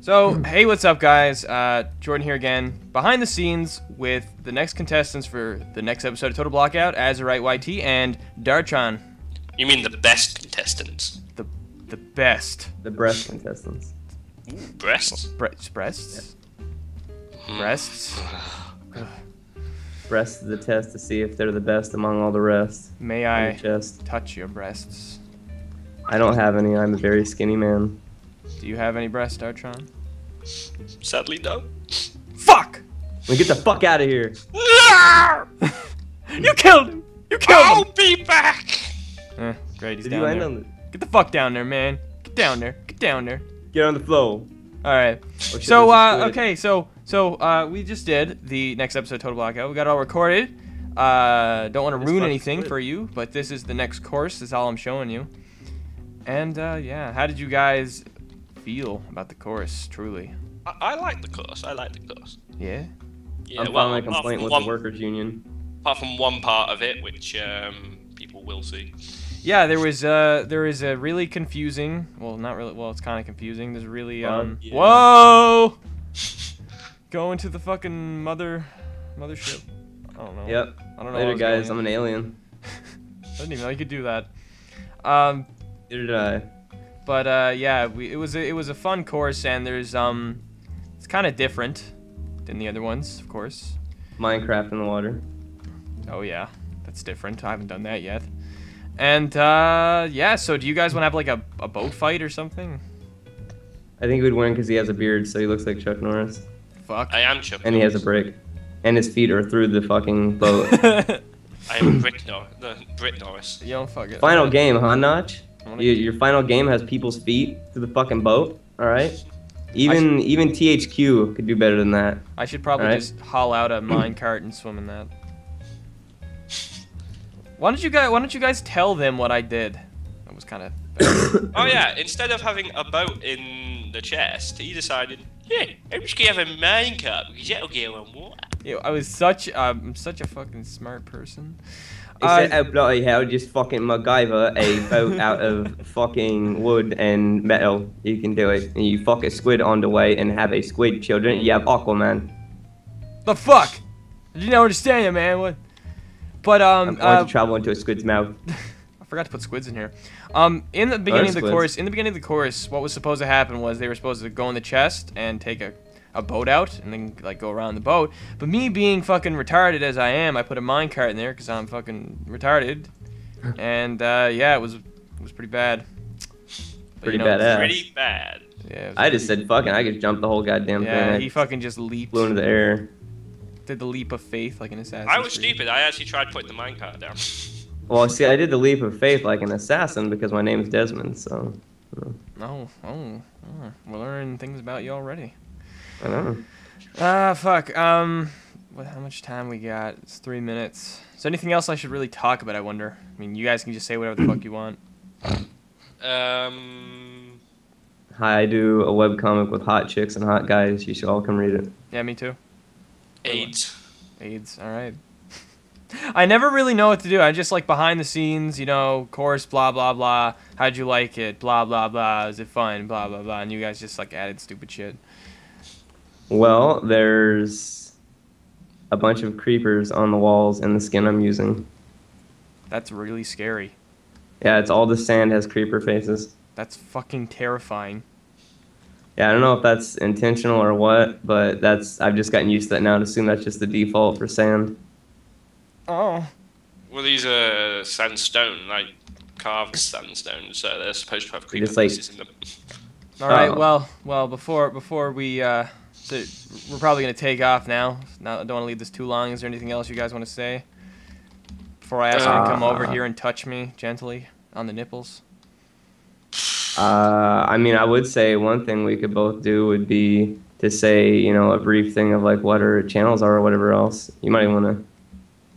So, hey, what's up, guys? Jordan here again, behind the scenes with the next contestants for the next episode of Total Blockout, Azurite YT and Dartron. You mean the best contestants? The best. The breast contestants. Ooh, breasts? Breasts? Yeah. Breasts? Breasts the test to see if they're the best among all the rest. May I touch your breasts? I don't have any. I'm a very skinny man. Do you have any breasts, Dartron? Sadly, no. Fuck! Well, get the fuck out of here! You killed him! You killed him! I'll be back! Great, he's down there. Get the fuck down there, man. Get down there. Get down there. Get on the flow. Alright. So, okay, so we just did the next episode of Total Blockout. We got it all recorded. Don't want to ruin anything for you, but this is the next course. This is all I'm showing you. And, yeah, how did you guys feel about the course, truly? I like the course. I like the course. Yeah? Yeah, I'm filing a complaint with the workers' union. Apart from one part of it, which, people will see. Yeah, there is a really confusing, well, not really, well, it's kind of confusing. There's really yeah. Whoa! Going to the fucking mothership. I don't know. Yep. I don't know. Later, guys. I'm an alien. I didn't even know you could do that. Neither did I. But yeah, it was a fun course, and there's it's kind of different than the other ones, of course. Minecraft in the water. Oh yeah, that's different. I haven't done that yet. And, yeah, so do you guys want to have, like, a boat fight or something? I think we'd win because he has a beard, so he looks like Chuck Norris. Fuck. I am Chuck Norris. And he has a brick. And his feet are through the fucking boat. I am Brick Norris. Brick Norris. You don't fuck it. Final game, huh, Notch? Your final game has people's feet through the fucking boat, alright? Even THQ could do better than that. I should probably just haul out a minecart and swim in that. Why don't you guys tell them what I did? That was kind of. Oh yeah! Instead of having a boat in the chest, he decided, yeah, I'm just gonna have a minecart because that'll get on water. Yeah, I was such a fucking smart person. Except how bloody hell, just fucking MacGyver a boat out of fucking wood and metal. You can do it. And you fuck a squid on the way and have a squid, children. You have Aquaman. The fuck? I didn't understand it, man. What? But, I'm going to travel into a squid's mouth. I forgot to put squids in here. In the beginning of the course, what was supposed to happen was they were supposed to go in the chest and take a boat out and then, like, go around the boat. But me being fucking retarded as I am, I put a minecart in there because I'm fucking retarded. And, yeah, it was pretty bad. But, pretty badass. Pretty bad. Yeah, I just said fucking, I could jump the whole goddamn thing. Yeah, he fucking just leaped. Flew into the air. Did the leap of faith like an assassin? I was stupid. I actually tried putting the minecart down. Well, see, I did the leap of faith like an assassin because my name is Desmond, so. Oh. We're learning things about you already. I know. Ah, fuck. How much time we got? It's 3 minutes. Is there anything else I should really talk about? I wonder. I mean, you guys can just say whatever the fuck you want. Hi, I do a webcomic with hot chicks and hot guys. You should all come read it. Yeah, me too. AIDS. All right. I never really know what to do. I just like behind the scenes, you know, course, blah blah blah. How'd you like it? Blah blah blah. Is it fun? Blah blah blah. And you guys just like added stupid shit. Well, there's a bunch of creepers on the walls and the skin I'm using. That's really scary. Yeah, it's all the sand has creeper faces. That's fucking terrifying. Yeah, I don't know if that's intentional or what, but that's I've just gotten used to that now and assume that's just the default for sand. Oh. Well, these are sandstone, like carved sandstone, so they're supposed to have creeper faces in them. All right, well, before we we're probably gonna take off now. I don't want to leave this too long. Is there anything else you guys want to say before I ask you to come over here and touch me gently on the nipples? I mean, I would say one thing we could both do would be to say, you know, a brief thing of, like, what our channels are or whatever else. You might want to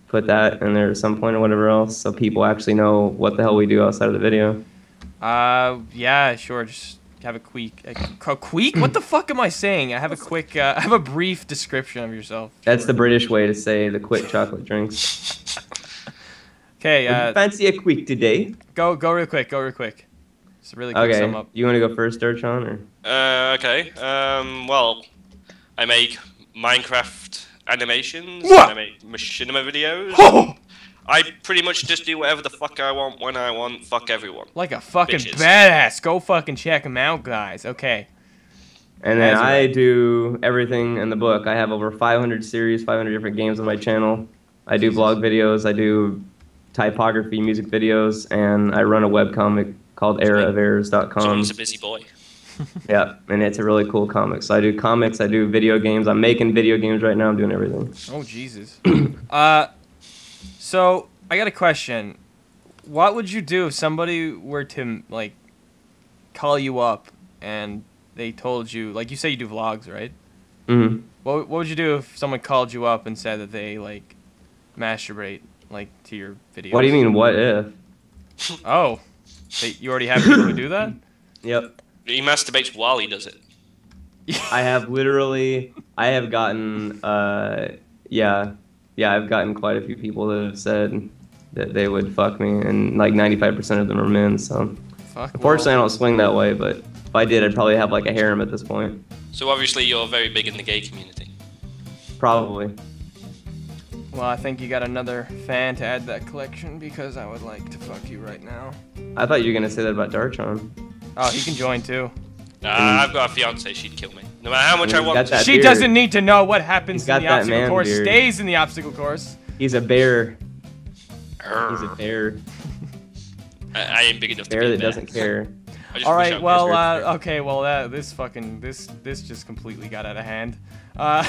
put that in there at some point or whatever else so people actually know what the hell we do outside of the video. Yeah, sure. Just have a quick... What the fuck am I saying? I have a quick... I have a brief description of yourself. Sure. That's the British way to say the quick chocolate drinks. Okay, fancy a quick today? Go real quick. It's a really good sum up. You want to go first, Dartron, or? Okay. Well, I make Minecraft animations. What? And I make machinima videos. Oh! I pretty much just do whatever the fuck I want, when I want, fuck everyone. Like a fucking badass. Go fucking check them out, guys. Okay. And then I do everything in the book. I have over 500 series, 500 different games on my channel. I do blog videos. I do typography, music videos, and I run a webcomic called eraoferrors.com. He's a busy boy. Yeah, and it's a really cool comic. So I do comics. I do video games. I'm making video games right now. I'm doing everything. Oh, Jesus. So I got a question. What would you do if somebody were to, like, call you up and they told you, like, you say you do vlogs, right? Mm-hmm. What would you do if someone called you up and said that they, like, masturbate, like, to your videos? What do you mean, what if? Oh, you already have people who do that? Yep. He masturbates while he does it. I have gotten, yeah, I've gotten quite a few people that have said that they would fuck me, and like 95% of them are men, so... Fuck, unfortunately, I don't swing that way, but if I did, I'd probably have like a harem at this point. So obviously you're very big in the gay community. Probably. Well, I think you got another fan to add to that collection, because I would like to fuck you right now. I thought you were going to say that about Dartron. Oh, he can join too. Nah, I've got a fiance, she'd kill me. No matter how much I want. She doesn't need to know what happens in the obstacle course. Beard. Stays in the obstacle course. He's a bear. Arr. He's a bear. I ain't big enough to be a bear. That doesn't care. All right, well, okay, well, this just completely got out of hand. Yeah,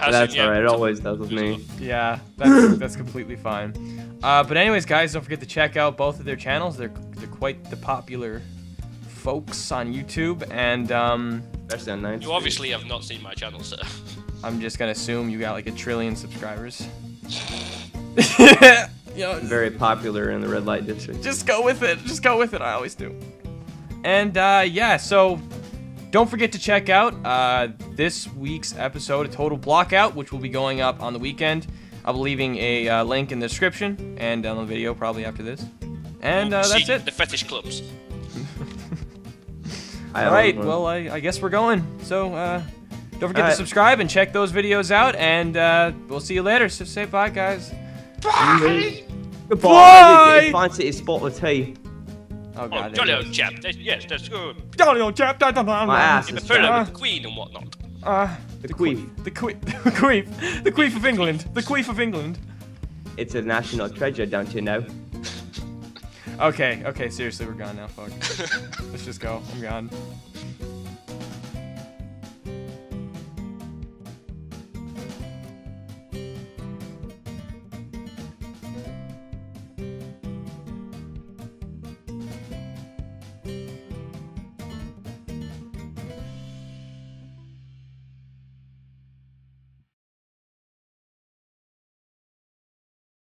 that's all right. It always does with me. Yeah, that's completely fine. But anyways, guys, don't forget to check out both of their channels. They're quite the popular folks on YouTube, and that's that nice. You obviously have not seen my channel, sir. I'm just gonna assume you got like a trillion subscribers. Very popular in the red light district. Just go with it. Just go with it. I always do. And yeah, so don't forget to check out this week's episode of Total Blockout, which will be going up on the weekend. I'll be leaving a link in the description and down the video probably after this. And that's it. The fetish clubs. All right, well, I guess we're going. So don't forget to subscribe and check those videos out, and we'll see you later. So say bye, guys. Bye. Goodbye. Bye. It's spotless tea. Oh, God. Oh, jolly old chap. Yes, that's good. Jolly old chap. My ass is the queen and whatnot. The queen. The queen. The queen. The queen of England. The queen of England. It's a national treasure, don't you know? Okay, seriously, we're gone now, fuck. Let's just go. I'm gone.